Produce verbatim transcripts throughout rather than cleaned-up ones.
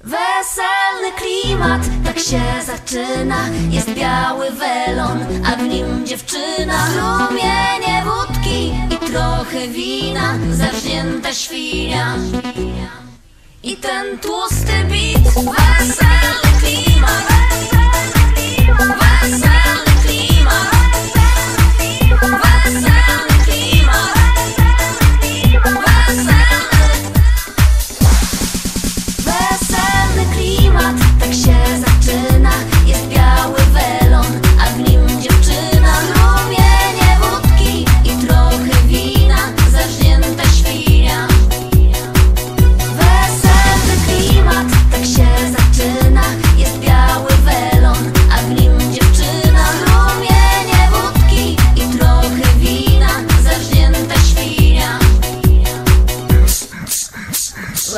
Weselny klimat, tak się zaczyna. Jest biały welon, a w nim dziewczyna. Strumienie wódki i trochę wina, zawzięta świnia i ten tłusty bit. Weselny klimat, weselny klimat, weselny klimat, weselny klimat, weselny, weselny klimat, tak się zaczyna. Jest biały welon, a w nim dziewczyna. Rumienie wódki i trochę wina, zawzięta świnia.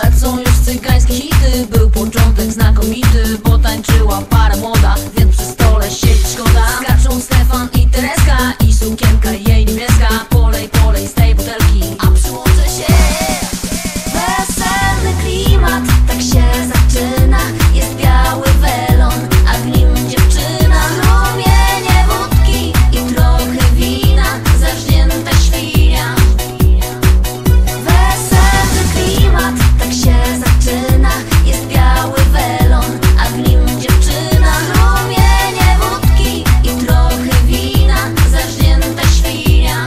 Lecą już cygańskie hity, był początek znakomity. Potańczyła para młoda, więc przy stole siedzieć szkoda. Skaczą Stefan i Tereska i sukienka jej niebieska. Polej, polej z tej butelki, a przyłączę się. Weselny klimat, tak się zaczyna. Jest biały welon, a w nim dziewczyna. Rumienie wódki i trochę wina, zawzięta świnia. Weselny klimat, tak się zaczyna. Jest biały welon, a w nim dziewczyna. Rumienie wódki i trochę wina, zawzięta świnia.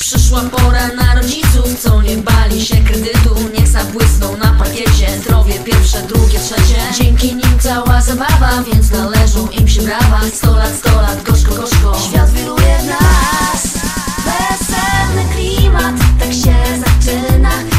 Przyszła pora na rodziców, co nie bali się kredytu. Niech zabłysną na pakiecie zdrowie pierwsze, drugie, trzecie. Dzięki nim cała zabawa, więc należą im się brawa. Sto lat, sto lat, gorzko, gorzko, świat wiruje w nas. Weselny klimat, tak się zaczyna.